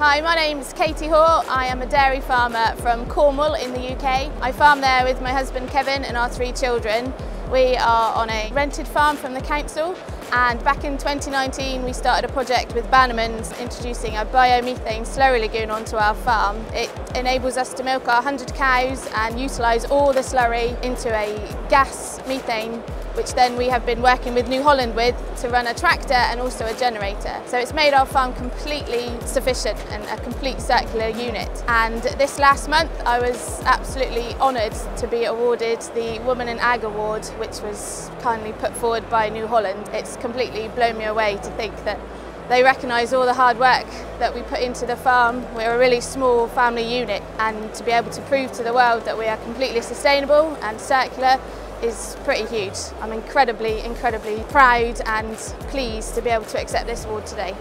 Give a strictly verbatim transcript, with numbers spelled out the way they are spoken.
Hi, my name's Kate Hoare. I am a dairy farmer from Cornwall in the U K. I farm there with my husband Kevin and our three children. We are on a rented farm from the council, and back in twenty nineteen we started a project with Bannerman's introducing a biomethane slurry lagoon onto our farm. It enables us to milk our one hundred cows and utilise all the slurry into a gas methane, which then we have been working with New Holland with to run a tractor and also a generator. So it's made our farm completely sufficient and a complete circular unit. And this last month I was absolutely honoured to be awarded the Woman in Ag Award, which was kindly put forward by New Holland. It's completely blown me away to think that they recognise all the hard work that we put into the farm. We're a really small family unit, and to be able to prove to the world that we are completely sustainable and circular is pretty huge. I'm incredibly, incredibly proud and pleased to be able to accept this award today.